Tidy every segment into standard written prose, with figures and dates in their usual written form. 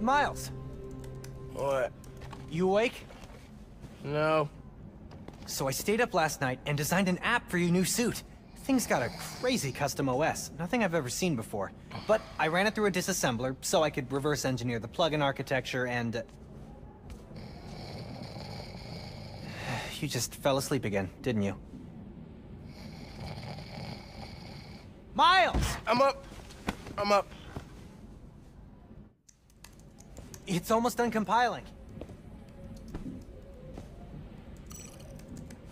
Miles. What? You awake? No. So I stayed up last night and designed an app for your new suit. Thing's got a crazy custom OS, nothing I've ever seen before. But I ran it through a disassembler so I could reverse engineer the plugin architecture and... You just fell asleep again, didn't you? Miles! I'm up. It's almost done compiling.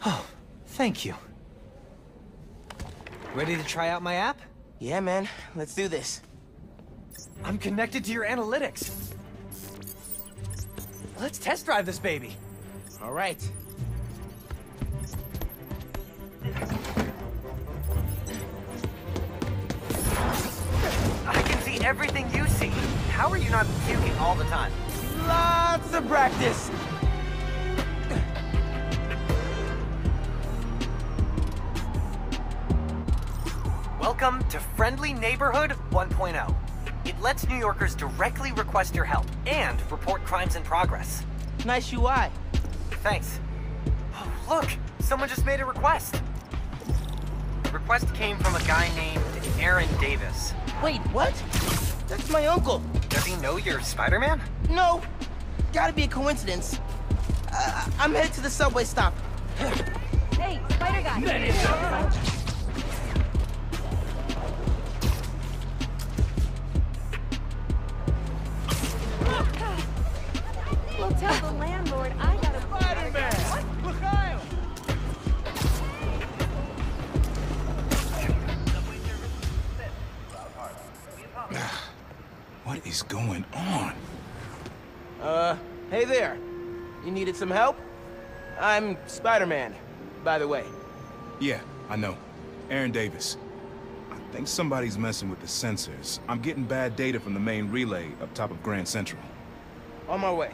Oh, thank you. Ready to try out my app? Yeah, man. Let's do this. I'm connected to your analytics. Let's test drive this baby. All right. I can see everything you see. How are you not puking all the time? Lots of practice. Welcome to Friendly Neighborhood 1.0. It lets New Yorkers directly request your help and report crimes in progress. Nice UI. Thanks. Oh, look, someone just made a request. The request came from a guy named Aaron Davis. Wait, what? That's my uncle. Does he know you're Spider-Man? No. Gotta be a coincidence. I'm headed to the subway stop. Hey, Spider Guy. That is up. Tell the landlord I got a Spider-Man! What? Look out! What is going on? Hey there. You needed some help? I'm Spider-Man, by the way. Yeah, I know. Aaron Davis. I think somebody's messing with the sensors. I'm getting bad data from the main relay up top of Grand Central. On my way.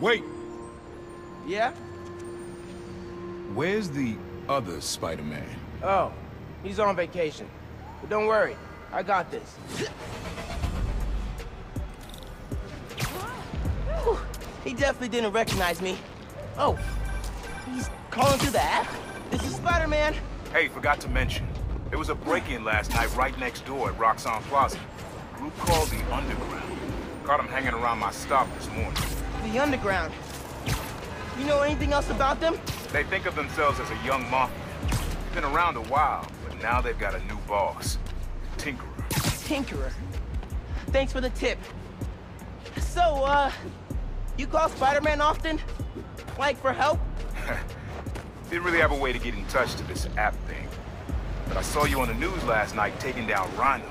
Wait! Yeah? Where's the other Spider-Man? Oh, he's on vacation. But don't worry, I got this. Whew, he definitely didn't recognize me. Oh, he's calling through the app? This is Spider-Man! Hey, forgot to mention, there was a break-in last night right next door at Roxxon Plaza. A group called the Underground. Caught him hanging around my stop this morning. The Underground. You know anything else about them? They think of themselves as a young mafia. They've been around a while, but now they've got a new boss. Tinkerer. Tinkerer? Thanks for the tip. So, you call Spider-Man often? Like, for help? Didn't really have a way to get in touch to this app thing. But I saw you on the news last night taking down Rhino.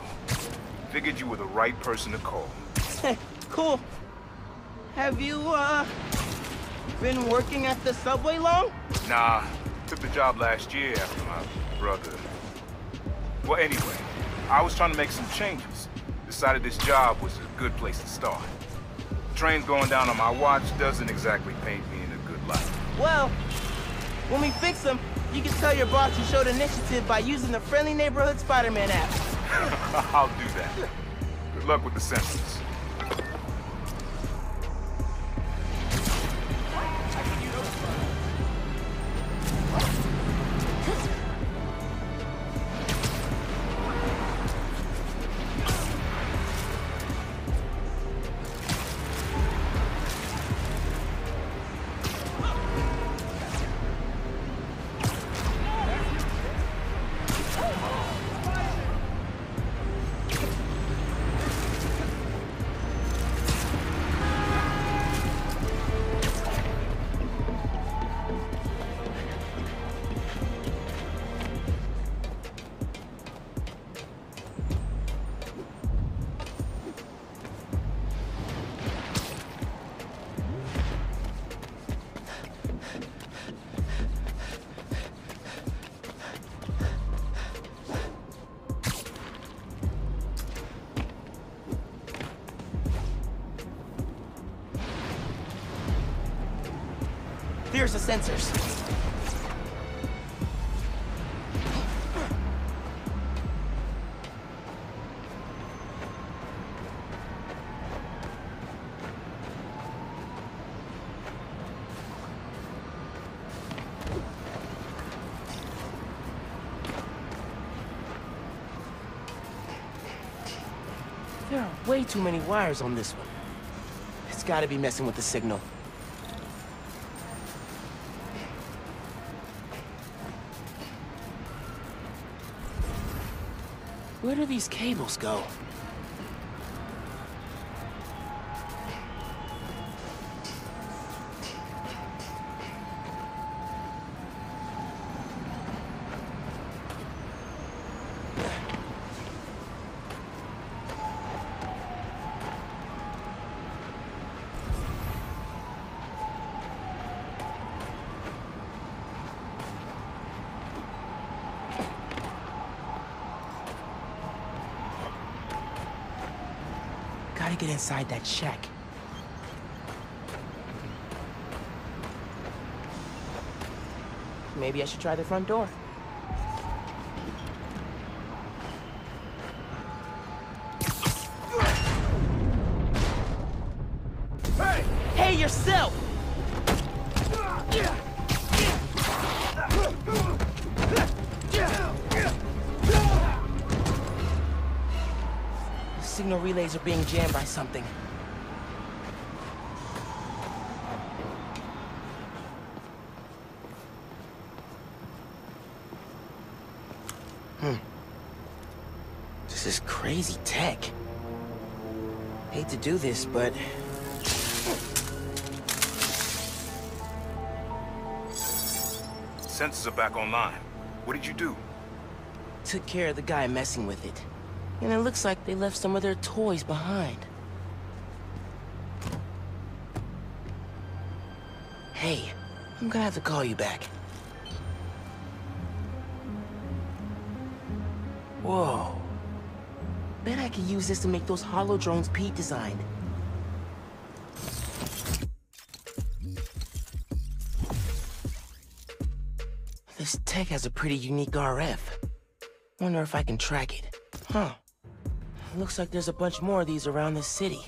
Figured you were the right person to call. Cool. Have you, been working at the subway long? Nah. Took the job last year after my brother. Well, anyway, I was trying to make some changes. Decided this job was a good place to start. Train's going down on my watch doesn't exactly paint me in a good light. Well, when we fix them, you can tell your boss you showed initiative by using the Friendly Neighborhood Spider-Man app. I'll do that. Good luck with the sensors. Here's the sensors. There are way too many wires on this one. It's gotta be messing with the signal. Where do these cables go? Get inside that shack. Maybe I should try the front door. Hey! Hey yourself! Signal relays are being jammed by something. This is crazy tech. Hate to do this, but... Sensors are back online. What did you do? Took care of the guy messing with it. And it looks like they left some of their toys behind. Hey, I'm gonna have to call you back. Whoa. Bet I could use this to make those hollow drones Pete designed. This tech has a pretty unique RF. Wonder if I can track it. Huh. Looks like there's a bunch more of these around this city.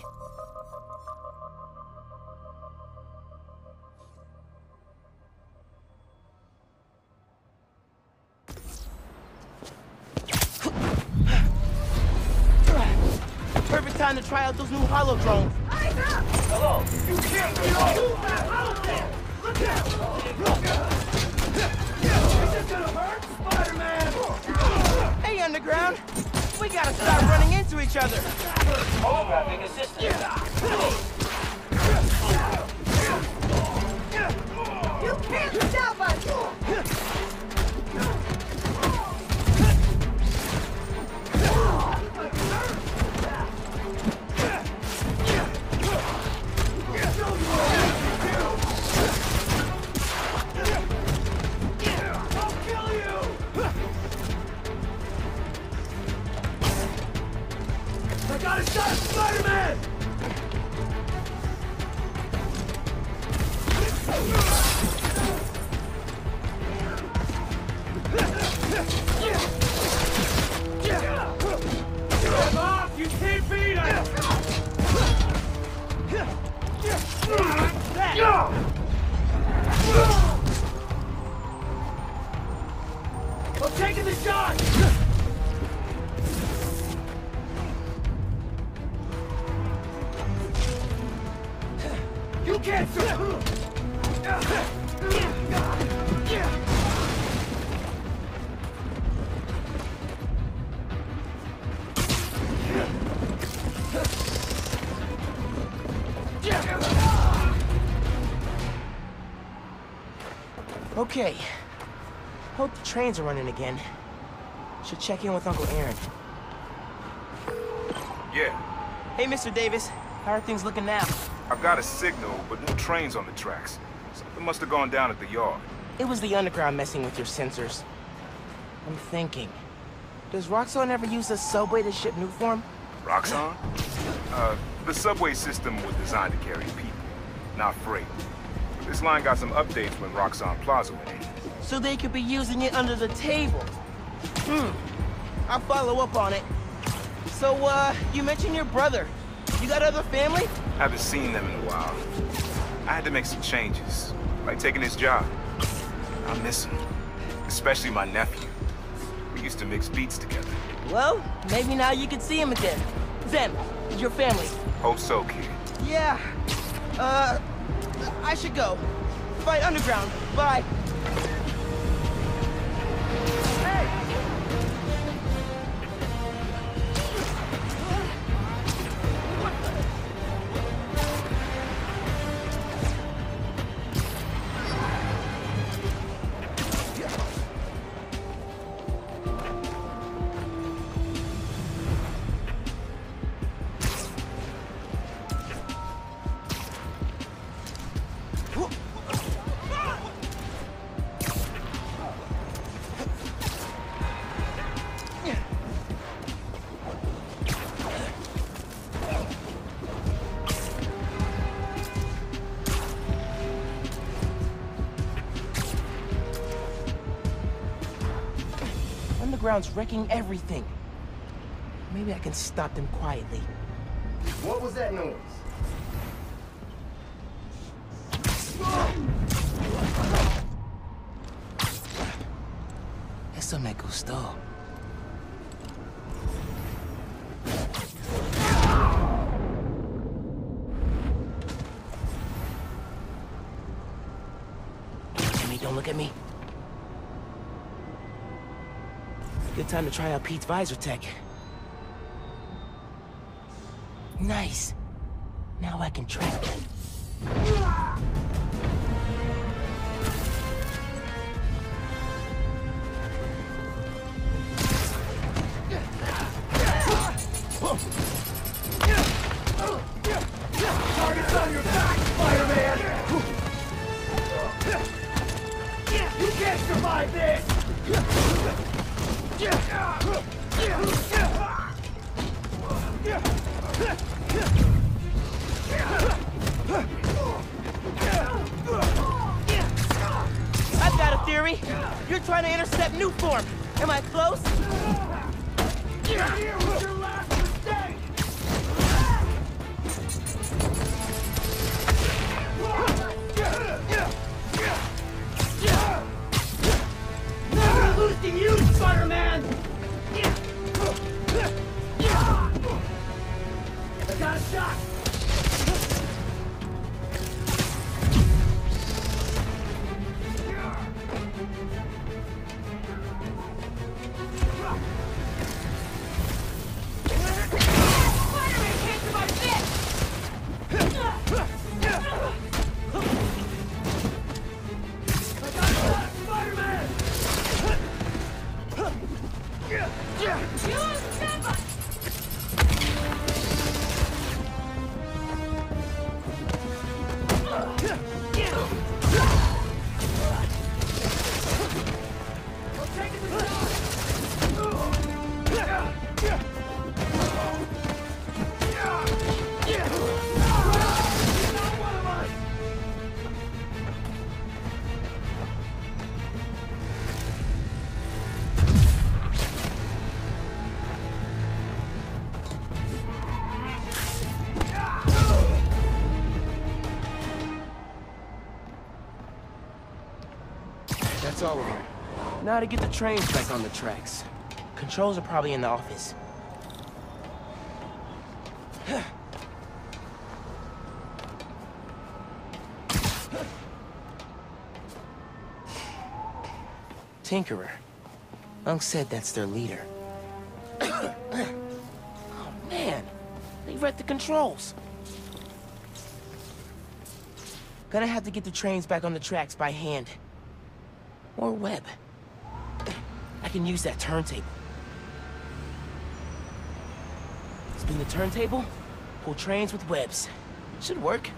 Perfect time to try out those new holo drones. Eyes up! Hello. You can't be on. Move that holo there. Look out! Is this gonna hurt, Spider-Man? Hey, Underground. We gotta stop running into each other! Holographic assistance! You can't stop us! I'll kill you! I gotta stop Spider-Man! Come off, you can't beat us! I'm taking the shot! Can't do it! Okay. Hope the trains are running again. Should check in with Uncle Aaron. Yeah. Hey, Mr. Davis. How are things looking now? I've got a signal, but no trains on the tracks. Something must have gone down at the yard. It was the Underground messing with your sensors. I'm thinking, does Roxxon ever use a subway to ship new form? Roxxon? The subway system was designed to carry people, not freight. But this line got some updates when Roxxon Plaza went in. So they could be using it under the table. I'll follow up on it. So, you mentioned your brother. You got other family? Haven't seen them in a while. I had to make some changes, like taking this job. I miss him, especially my nephew. We used to mix beats together. Well, maybe now you can see him again. Them. Your family. Hope so, kid. Yeah. I should go. Fight Underground. Bye. Underground's wrecking everything. Maybe I can stop them quietly. What was that noise? Eso me gustó. Jimmy, don't look at me. Good time to try out Pete's visor tech. Nice. Now I can track them. Now to get the trains back on the tracks. Controls are probably in the office. Tinkerer. Unc said that's their leader. Oh man, they wrecked the controls. Gonna have to get the trains back on the tracks by hand. Or web. I can use that turntable. Spin the turntable, pull trains with webs. Should work.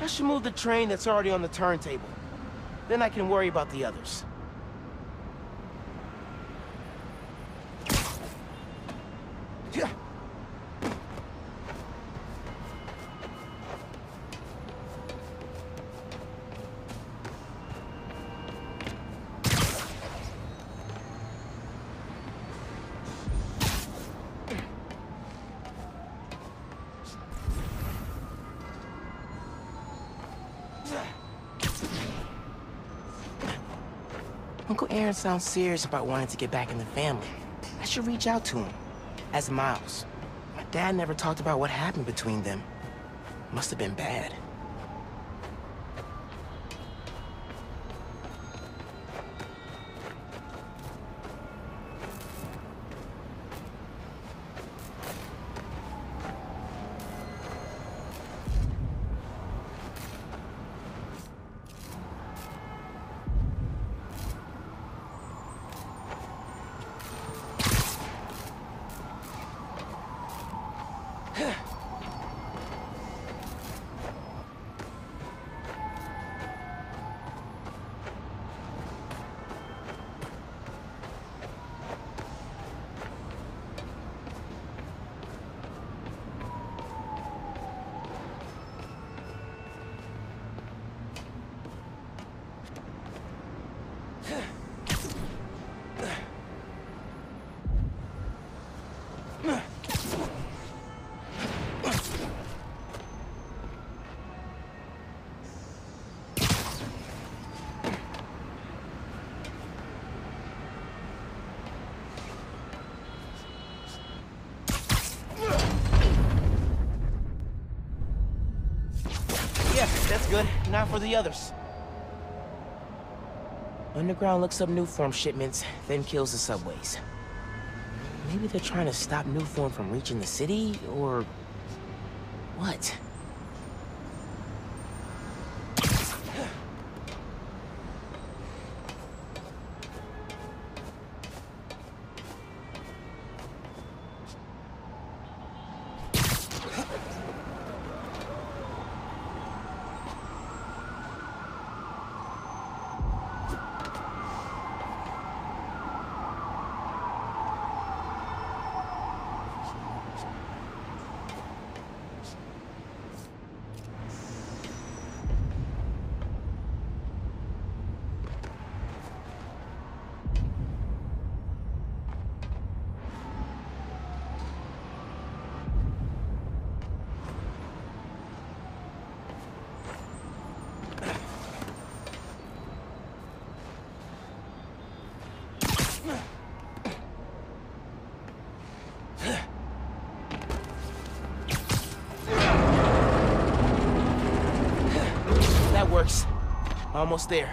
I should move the train that's already on the turntable. Then I can worry about the others. Uncle Aaron sounds serious about wanting to get back in the family. I should reach out to him. As Miles. My dad never talked about what happened between them. Must have been bad. Good, not for the others. Underground looks up new form shipments, then kills the subways. Maybe they're trying to stop new form from reaching the city, or what? Almost there.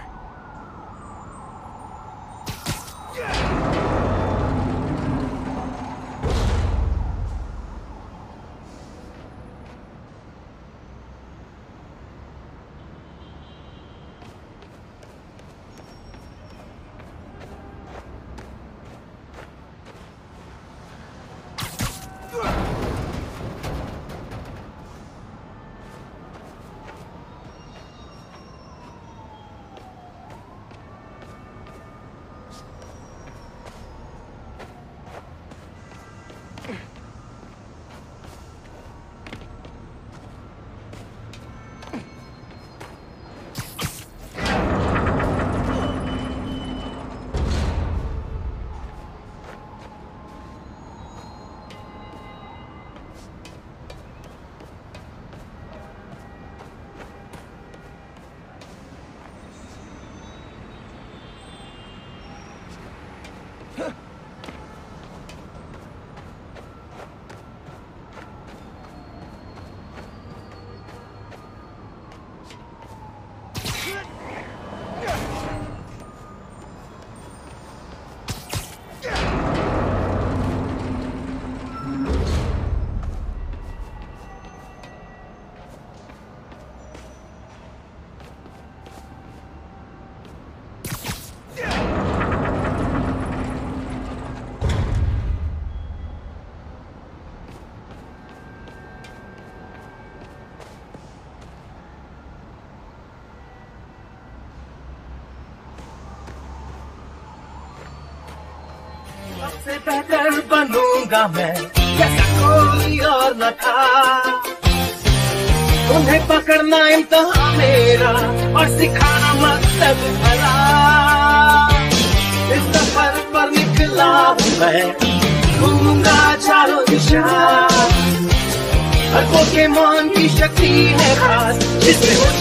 से बेहतर बनूंगा मैं जैसा कोई और न था उन्हें पकड़ना इम्तिहान मेरा और सिखाना मकसद भला इस सफर पर निकला मैं घूमूंगा चारों दिशा हर पोकेमॉन की शक्ति है खास जिसमें